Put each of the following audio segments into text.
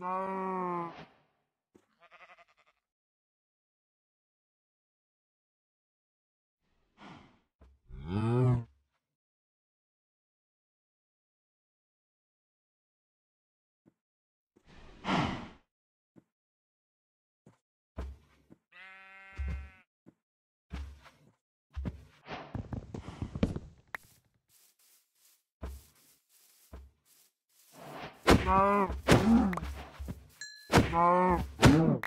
No. No. No. No.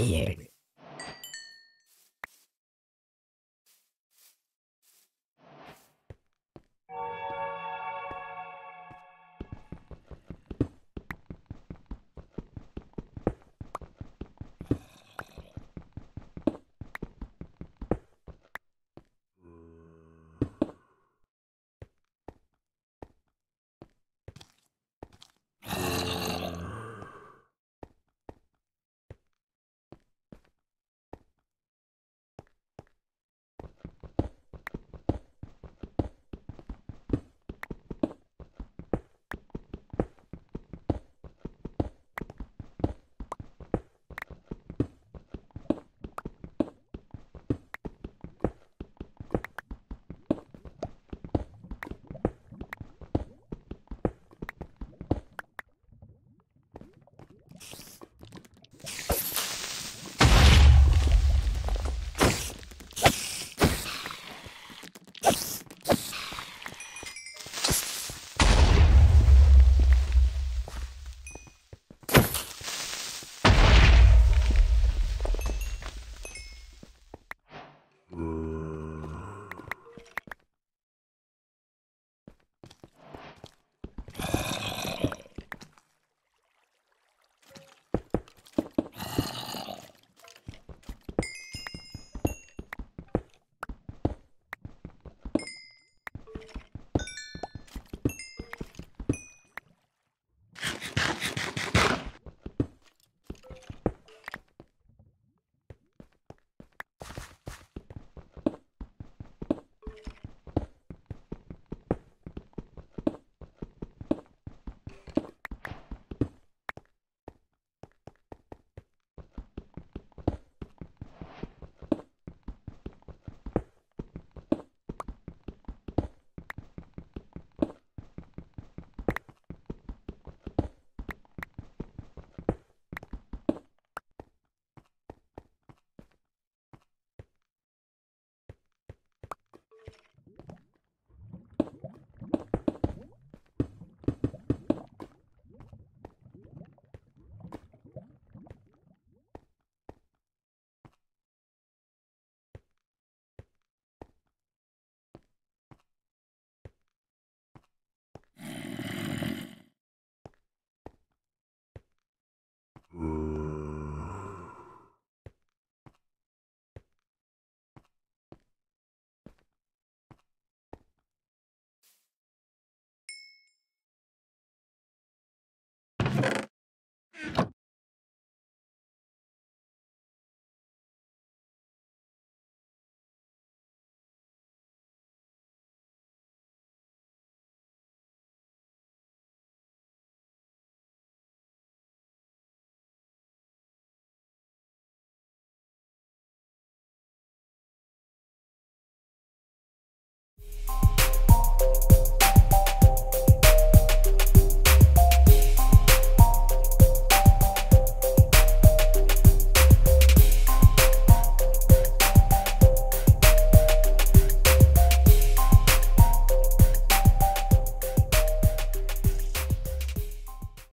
here.